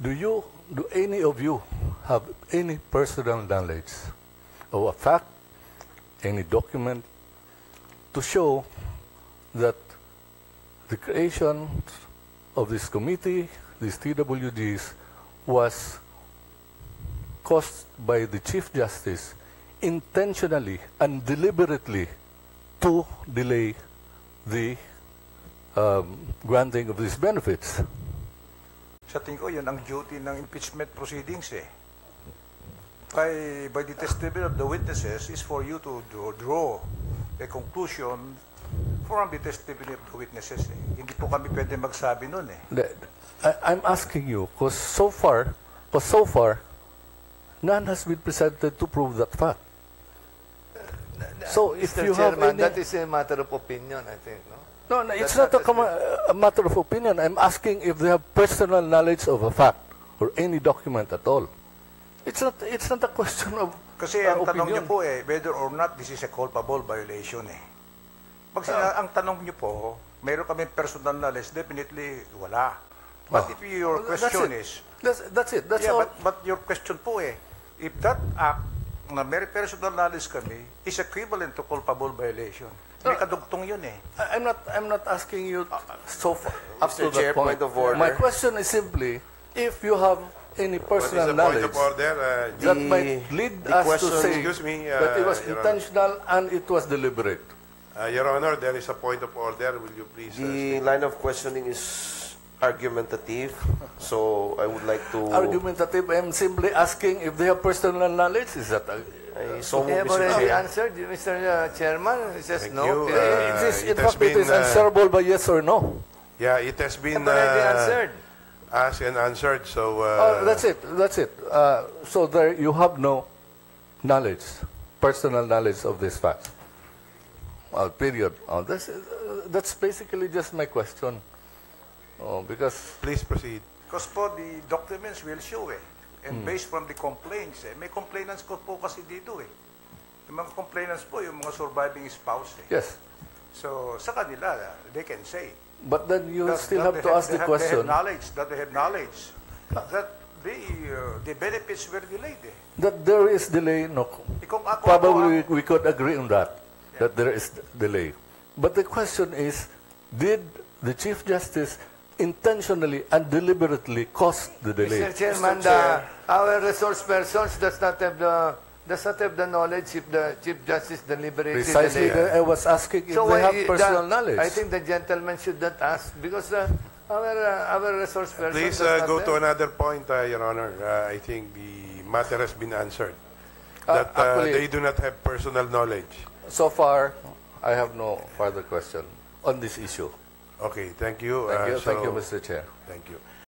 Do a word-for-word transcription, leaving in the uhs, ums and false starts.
Do you, do any of you have any personal knowledge of a fact, any document, to show that the creation of this committee, these T W Gs, was caused by the Chief Justice intentionally and deliberately to delay the um, granting of these benefits? Sa tingin ko, yun ang duty ng impeachment proceedings eh. By, by the testimony of the witnesses is for you to draw, draw a conclusion from the testimony of the witnesses eh. Hindi po kami pwede magsabi nun eh. I, I'm asking you, because so far, because so far, none has been presented to prove that fact. So if Mister you Chairman, have any... that is a matter of opinion, I think, no? No, no, it's not, not a, a matter of opinion. I'm asking if they have personal knowledge of a fact or any document at all. It's not, it's not a question of Kasi uh, ang opinion. Tanong niyo po eh, whether or not this is a culpable violation eh. Pag sina, uh, ang tanong niyo po, mayroon kami personal knowledge, definitely wala. But oh, if your well, question that's is... That's, that's it, that's yeah, all. But, but your question po eh, if that act na may personal knowledge kami is equivalent to culpable violation. No, may kadugtong yun eh. I'm not, I'm not asking you so far up to that point. My question is simply, if you have any personal knowledge that might lead us to say that it was intentional and it was deliberate. Your Honor, there is a point of order. Will you please... The line of questioning is argumentative, so I would like to... Argumentative, I'm simply asking if they have personal knowledge. Is that... I so yeah, have already answered, Mister Chairman. It's just Thank no. Uh, it is, in it fact, been, it is answerable uh, by yes or no. Yeah, it has been uh, answered. asked and answered. So uh, oh, that's it. That's it. Uh, so there, you have no knowledge, personal knowledge of this fact. Uh, period. Oh, that's, uh, that's basically just my question. Oh, because please proceed. Because for the documents will show it. And based from the complaints, eh, may complainants ko po kasi dito eh. Yung mga complainants po, yung mga surviving spouse eh. Yes. So, sa kanila, they can say. But then you that, still that have to have, ask the have, question. They have knowledge, that they have knowledge, that the, uh, the benefits were delayed eh. That there is delay, no. E Probably ako, we could agree on that, yeah. that there is delay. But the question is, did the Chief Justice intentionally and deliberately caused the delay? Mister Chairman, Mister Chair. the, our resource persons does not have the does not have the knowledge if the Chief Justice deliberately. Precisely, the, I was asking if so they have personal the, knowledge. I think the gentleman should not ask because uh, our uh, our resource persons. Please uh, go there. to another point, uh, Your Honor. Uh, I think the matter has been answered. Uh, that uh, actually, they do not have personal knowledge. So far, I have no further question on this issue. Okay, thank you. Thank you, uh, so thank you, Mister Chair. Thank you.